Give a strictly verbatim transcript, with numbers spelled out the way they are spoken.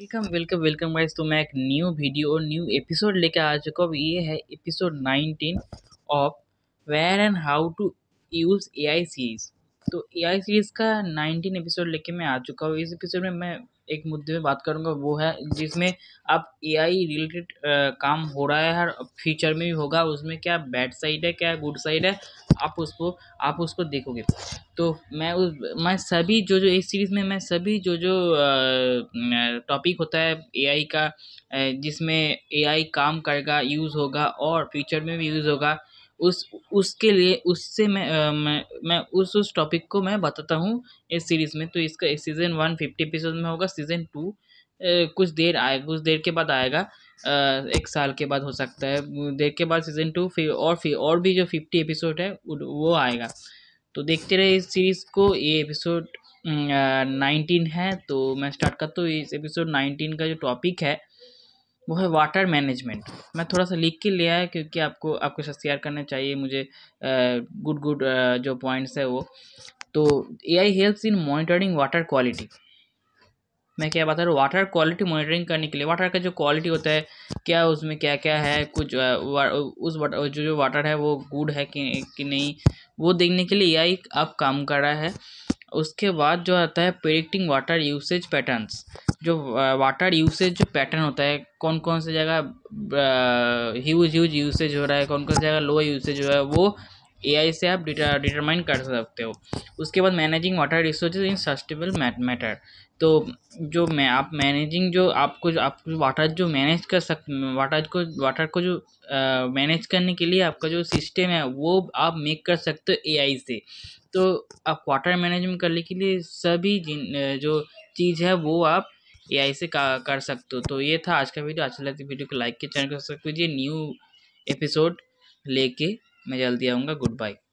Welcome welcome welcome guys. तो मैं एक न्यू वीडियो और न्यू एपिसोड लेकर आ चुका हूँ। ये है episode nineteen of where and how to use AI series. तो एआई सीरीज़ का नाइनटीन एपिसोड लेके मैं आ चुका हूँ। इस एपिसोड में मैं एक मुद्दे में बात करूँगा, वो है जिसमें आप एआई रिलेटेड काम हो रहा है, हर फ्यूचर में भी होगा, उसमें क्या बैड साइड है क्या गुड साइड है, आप उसको आप उसको देखोगे। तो मैं उस मैं सभी जो जो इस सीरीज़ में मैं सभी जो जो टॉपिक होता है एआई का, जिसमें एआई काम करेगा, यूज़ होगा और फ्यूचर में भी यूज़ होगा, उस उसके लिए उससे मैं आ, मैं मैं उस उस टॉपिक को मैं बताता हूँ इस सीरीज़ में। तो इसका इस सीज़न वन फिफ्टी एपिसोड में होगा। सीज़न टू ए, कुछ देर आए कुछ देर के बाद आएगा, आ, एक साल के बाद हो सकता है, देर के बाद सीज़न टू फिर और फिर और भी जो फिफ्टी एपिसोड है वो आएगा। तो देखते रहे इस सीरीज़ को। ये एपिसोड नाइनटीन है। तो मैं स्टार्ट करता हूँ। इस एपिसोड नाइनटीन का जो टॉपिक है वो है वाटर मैनेजमेंट। मैं थोड़ा सा लिख के ले आया क्योंकि आपको आपके साथ शेयर करना चाहिए मुझे गुड गुड जो पॉइंट्स है वो। तो AI helps in monitoring water quality. मैं क्या बता रहा हूँ, वाटर क्वालिटी मॉनिटरिंग करने के लिए वाटर का जो क्वालिटी होता है क्या उसमें क्या क्या है, कुछ वा, उस वाटर जो जो वाटर है वो गुड है कि कि नहीं, वो देखने के लिए एआई अब काम कर रहा है। उसके बाद जो आता है प्रेडिक्टिंग वाटर यूसेज पैटर्न्स। जो वाटर यूसेज जो पैटर्न होता है, कौन कौन सी जगह ह्यूज ह्यूज यूसेज हो रहा है, कौन कौन सी जगह लो यूसेज हो रहा है, वो एआई से आप डिटरमाइन कर सकते हो। उसके बाद managing water resources in sustainable matter. तो जो मैं आप मैनेजिंग जो आपको जो आप वाटर जो मैनेज कर सक वाटर को वाटर को जो मैनेज करने के लिए आपका जो सिस्टम है वो आप मेक कर सकते हो एआई से। तो आप वाटर मैनेजमेंट करने के लिए सभी जिन जो चीज़ है वो आप एआई से कर सकते हो। तो ये था आज का वीडियो। अच्छा लगता है वीडियो को लाइक के, चैनल को सब्सक्राइब कीजिए। न्यू एपिसोड लेके मैं जल्दी आऊँगा। Good bye.